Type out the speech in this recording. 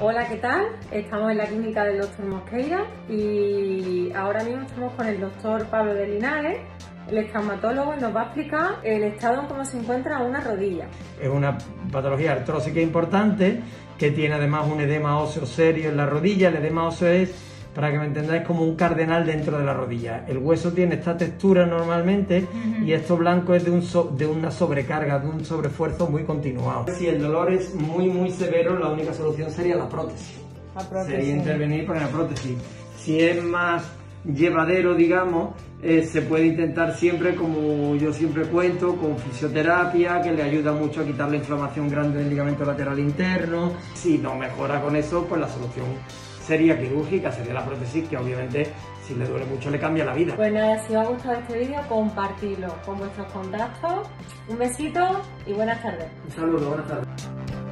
Hola, ¿qué tal? Estamos en la clínica del Dr. Mosqueira y ahora mismo estamos con el doctor Pablo de Linares. El traumatólogo nos va a explicar el estado en cómo se encuentra una rodilla. Es una patología artrósica importante que tiene además un edema óseo serio en la rodilla. El edema óseo es, para que me entendáis, como un cardenal dentro de la rodilla. El hueso tiene esta textura normalmente y esto blanco es de una sobrecarga, de un sobreesfuerzo muy continuado. Si el dolor es muy severo, la única solución sería la prótesis. Sería intervenir con la prótesis. Si es más llevadero, digamos, se puede intentar siempre, como yo siempre cuento, con fisioterapia, que le ayuda mucho a quitar la inflamación grande del ligamento lateral interno. Si no mejora con eso, pues la solución sería quirúrgica, sería la prótesis, que obviamente si le duele mucho le cambia la vida. Bueno, si os ha gustado este vídeo, compartidlo con vuestros contactos. Un besito y buenas tardes. Un saludo, buenas tardes.